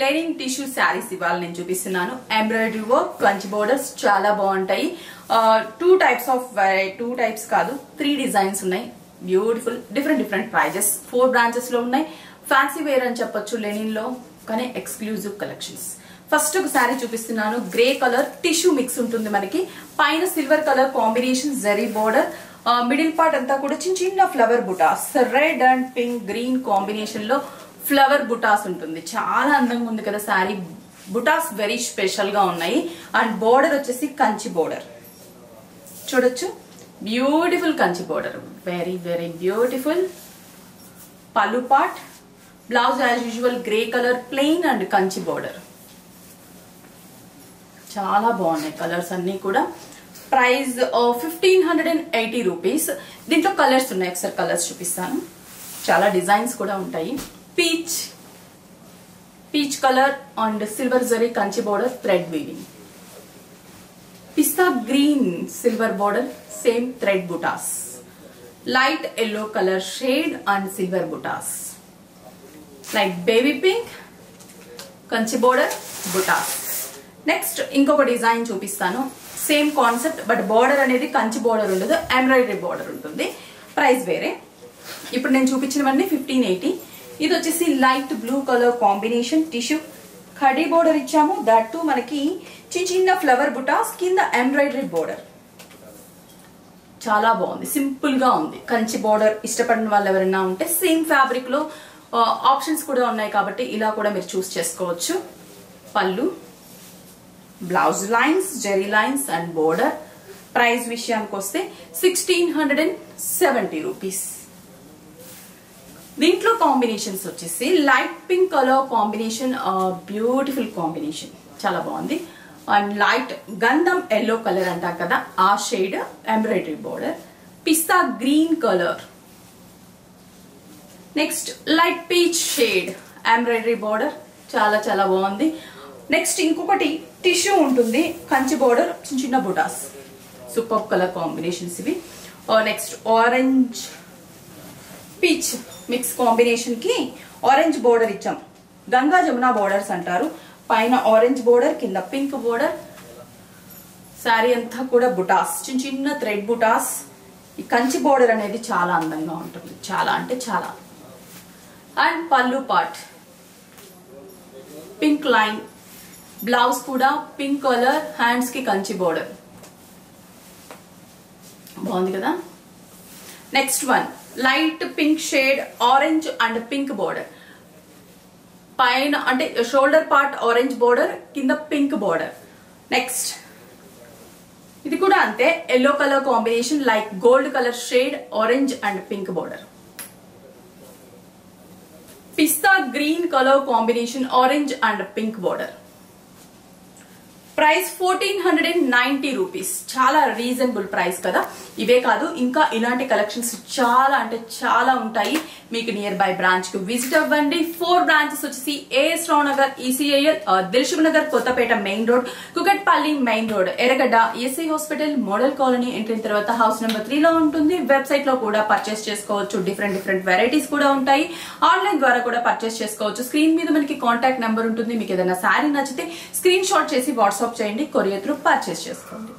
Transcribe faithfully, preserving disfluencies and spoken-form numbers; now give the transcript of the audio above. Linen tissue saris ఇవాళ నేను చూపిస్తున్నాను. ఎంబ్రాయిడరీ వర్క్, క్రంచ్ బోర్డర్స్ చాలా బాగుంటాయి. Two types of two types కాదు త్రీ డిజైన్స్ ఉన్నాయి. Beautiful different different prices four branches లో ఉన్నాయి. ఫ్యాన్సీ వేర్ అని చెప్పొచ్చు లెనిన్ లో, కానీ ఎక్స్క్లూజివ్ కలెక్షన్స్. ఫస్ట్ ఒక శారీ చూపిస్తున్నాను. గ్రే కలర్ టిష్యూ మిక్స్ ఉంటుంది మనకి, పైన silver colour combination, zari border, middle part అంతా కూడా చిన్న చిన్న ఫ్లవర్ బుటాస్, red and pink green combination లో ఫ్లవర్ బుటాస్ ఉంటుంది. చాలా అందంగా ఉంది కదా శారీ. బుటాస్ వెరీ స్పెషల్ గా ఉన్నాయి. అండ్ బోర్డర్ వచ్చేసి కంచి బోర్డర్ చూడొచ్చు, beautiful Kanchi border, very very beautiful. Pallu part, blouse as usual grey colour plain and Kanchi border. చాలా బాగున్నాయి కలర్స్ అన్ని కూడా. Price fifteen hundred and eighty rupees. దీంట్లో కలర్స్ ఉన్నాయి, ఒకసారి కలర్స్ చూపిస్తాను. చాలా డిజైన్స్ కూడా ఉంటాయి. Peach peach colour and silver zari Kanchi border, thread weaving. Pista green silver border, same thread బుటాస్. Light yellow colour shade and silver బుటాస్. Light baby pink Kanchi border బుటాస్. నెక్స్ట్ ఇంకొక డిజైన్ చూపిస్తాను. సేమ్ కాన్సెప్ట్ బట్ బోర్డర్ అనేది Kanchi border ఉండదు, embroidery border ఉంటుంది. Price వేరే. ఇప్పుడు నేను చూపించినవన్నీ ఫిఫ్టీన్ ఎయిటీ. ఇది వచ్చేసి light blue colour combination tissue, khadi border ఇచ్చాము, దట్ టు మనకి చిన్న చిన్న ఫ్లవర్ బుటాస్, కింద ఎంబ్రాయిడరీ బోర్డర్. చాలా బాగుంది, సింపుల్ గా ఉంది. కంచి బోర్డర్ ఇష్టపడిన వాళ్ళు ఎవరైనా ఉంటే సేమ్ ఫ్యాబ్రిక్ లో ఆప్షన్స్ కూడా ఉన్నాయి కాబట్టి ఇలా కూడా మీరు చూస్ చేసుకోవచ్చు. పళ్ళు, blouse lines, zari lines and border. Price విషయానికి వస్తే sixteen hundred and seventy rupees. దీంట్లో కాంబినేషన్స్ వచ్చేసి light pink colour combination, beautiful combination, చాలా బాగుంది. అండ్ లైట్ గంధం ఎల్లో కలర్ అంటాం కదా, ఆ షేడ్, ఎంబ్రాయిడరీ బోర్డర్. పిస్తా green colour. Next light peach shade, embroidery border, చాలా చాలా బాగుంది. నెక్స్ట్ ఇంకొకటి టిష్యూ ఉంటుంది, కంచి బోర్డర్, చిన్న చిన్న బుటాస్, సూపర్ కలర్ కాంబినేషన్స్ ఇవి. Next orange peach mix combination కి ఆరెంజ్ బోర్డర్ ఇచ్చాం, గంగా జమునా బోర్డర్స్ అంటారు. పైన ఆరెంజ్ బోర్డర్, కింద పింక్ బోర్డర్. శారీ అంతా కూడా బుటాస్, చిన్న చిన్న థ్రెడ్ బుటాస్. ఈ కంచి బోర్డర్ అనేది చాలా అందంగా ఉంటుంది, చాలా అంటే చాలా. అండ్ పళ్ళు పార్ట్ పింక్ లైన్, బ్లౌజ్ కూడా పింక్ కలర్, హ్యాండ్స్ కి కంచి బోర్డర్, బాగుంది కదా. Next one light pink shade, orange and pink border. పైన అంటే షోల్డర్ పార్ట్ ఆరెంజ్ బోర్డర్, కింద పింక్ బోర్డర్. నెక్స్ట్ ఇది కూడా అంతే, yellow colour combination, light gold colour shade, orange and pink border. Pista green colour combination, orange and pink border. Price fourteen hundred and ninety rupees. చాలా reasonable price కదా. ఇవే కాదు ఇంకా ఇలాంటి కలెక్షన్స్ చాలా అంటే చాలా ఉంటాయి. మీకు నియర్ బై బ్రాంచ్ కు విజిట్ అవ్వండి. ఫోర్ బ్రాంచెస్ వచ్చేసి A S Rao Nagar, ECIL, Dilsukh Nagar, Kothapet main road, Kukatpally main road, Erragadda, S I hospital, model colony entry తర్వాత హౌస్ నెంబర్ త్రీ లో ఉంటుంది. వెబ్సైట్ లో కూడా పర్చేస్ చేసుకోవచ్చు. డిఫరెంట్ డిఫరెంట్ వెరైటీస్ కూడా ఉంటాయి. ఆన్లైన్ ద్వారా కూడా పర్చేస్ చేసుకోవచ్చు. స్క్రీన్ మీద మనకి కాంటాక్ట్ నెంబర్ ఉంటుంది. మీకు ఏదైనా శారీ నచ్చితే స్క్రీన్ షాట్ చేసి వాట్సాప్ చేయండి. కొరియర్ త్రూ పర్చేస్ చేసుకోండి.